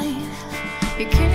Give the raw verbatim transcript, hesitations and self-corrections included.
alive. You can't